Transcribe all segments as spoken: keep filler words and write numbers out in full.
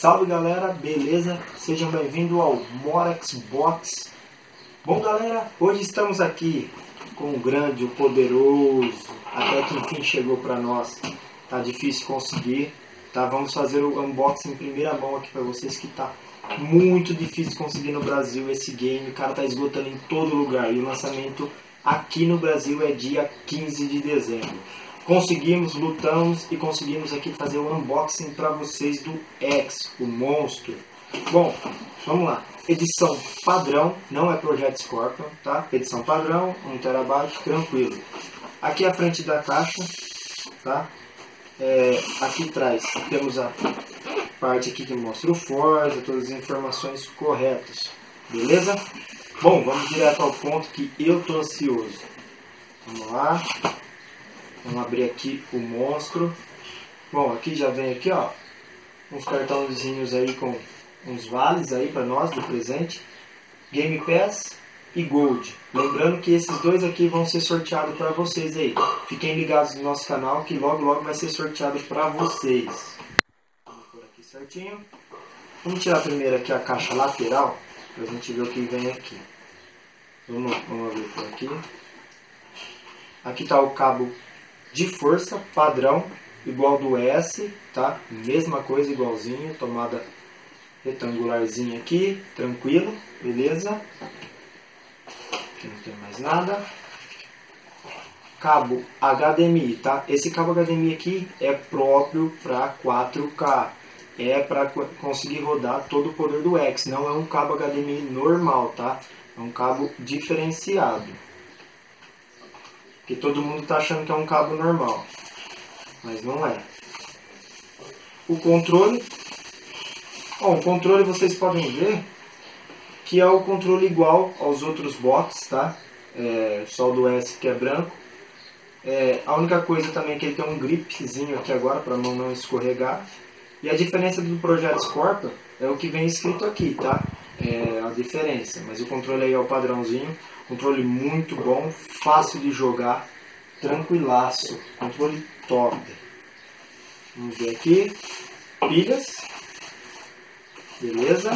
Salve galera, beleza? Sejam bem-vindos ao Morex Box. Bom galera, hoje estamos aqui com o grande, o poderoso, até que enfim chegou para nós. Tá difícil conseguir, tá? Vamos fazer o unboxing em primeira mão aqui para vocês, que tá muito difícil conseguir no Brasil esse game. O cara tá esgotando em todo lugar e o lançamento aqui no Brasil é dia quinze de dezembro. Conseguimos, lutamos e conseguimos aqui fazer o unboxing para vocês do X, o monstro. Bom, vamos lá. Edição padrão, não é Project Scorpion, tá? Edição padrão, um terabyte, tranquilo. Aqui à frente da caixa, tá? É, aqui atrás temos a parte aqui que mostra o Forza, todas as informações corretas, beleza? Bom, vamos direto ao ponto que eu tô ansioso. Vamos lá. Vamos abrir aqui o monstro. Bom, aqui já vem aqui, ó, uns cartãozinhos aí com uns vales aí para nós do presente. Game Pass e Gold. Lembrando que esses dois aqui vão ser sorteados para vocês aí. Fiquem ligados no nosso canal que logo logo vai ser sorteado para vocês. Vamos por aqui certinho. Vamos tirar primeiro aqui a caixa lateral para a gente ver o que vem aqui. Vamos, vamos abrir por aqui. Aqui tá o cabo de força padrão, igual do S, tá? Mesma coisa, igualzinho, tomada retangularzinha aqui, tranquilo, beleza? Aqui não tem mais nada. Cabo H D M I, tá? Esse cabo H D M I aqui é próprio para quatro K, é para conseguir rodar todo o poder do X, não é um cabo H D M I normal, tá? É um cabo diferenciado. Que todo mundo está achando que é um cabo normal, mas não é. O controle, bom, o controle vocês podem ver que é o controle igual aos outros bots, tá? É, só o do S que é branco. É, a única coisa também é que ele tem um gripzinho aqui agora para a mão não escorregar. E a diferença do Project Scorpion é o que vem escrito aqui, tá? É a diferença, mas o controle aí é o padrãozinho. Controle muito bom, fácil de jogar, tranquilaço, controle top. Vamos ver aqui, pilhas, beleza,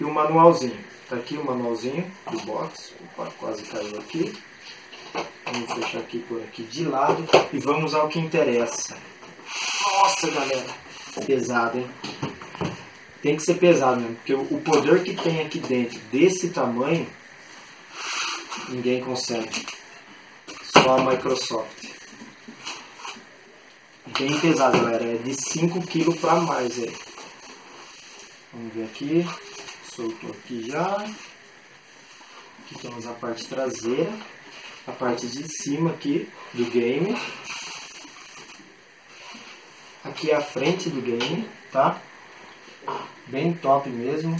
e o manualzinho, tá aqui o manualzinho do box. Opa, quase caiu aqui, vamos fechar aqui por aqui de lado e vamos ao que interessa. Nossa galera, pesado, hein? Tem que ser pesado mesmo, porque o poder que tem aqui dentro desse tamanho, ninguém consegue. Só a Microsoft. Bem pesado, galera. É de cinco quilos para mais aí. Vamos ver aqui. Soltou aqui já. Aqui temos a parte traseira. A parte de cima aqui do game. Aqui é a frente do game, tá? Bem top mesmo.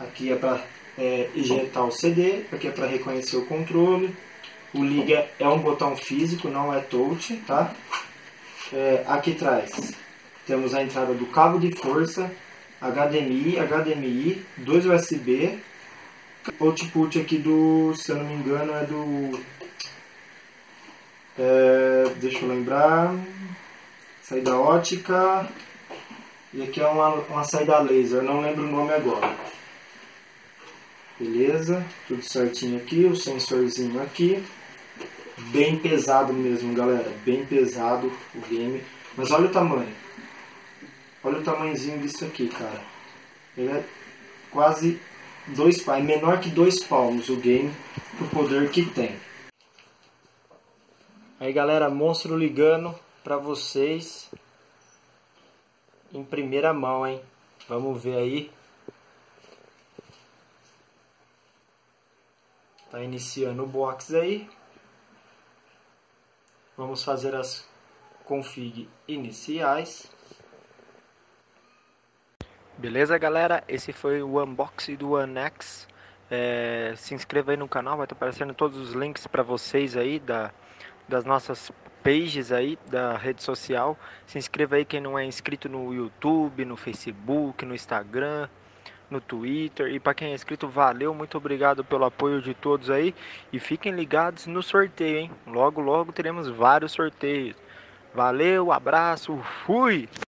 Aqui é para é, injetar o C D, aqui é para reconhecer o controle. O liga é um botão físico, não é touch, tá? É, aqui atrás temos a entrada do cabo de força, H D M I, H D M I, dois U S B. O output aqui do, se eu não me engano, é do... É, deixa eu lembrar... Saída ótica... E aqui é uma, uma saída laser, não lembro o nome agora. Beleza, tudo certinho aqui, o sensorzinho aqui. Bem pesado mesmo, galera, bem pesado o game. Mas olha o tamanho. Olha o tamanhozinho disso aqui, cara. Ele é quase dois palmos, menor que dois palmos o game, pro poder que tem. Aí galera, monstro ligando pra vocês... Em primeira mão, hein? Vamos ver aí. Tá iniciando o box aí. Vamos fazer as config iniciais. Beleza, galera? Esse foi o unboxing do One X. É, se inscreva aí no canal, vai estar aparecendo todos os links para vocês aí da, das nossas pages aí da rede social. Se inscreva aí quem não é inscrito no YouTube, no Facebook, no Instagram, no Twitter. E para quem é inscrito, valeu, muito obrigado pelo apoio de todos aí. E fiquem ligados no sorteio, hein? Logo, logo teremos vários sorteios. Valeu, abraço, fui!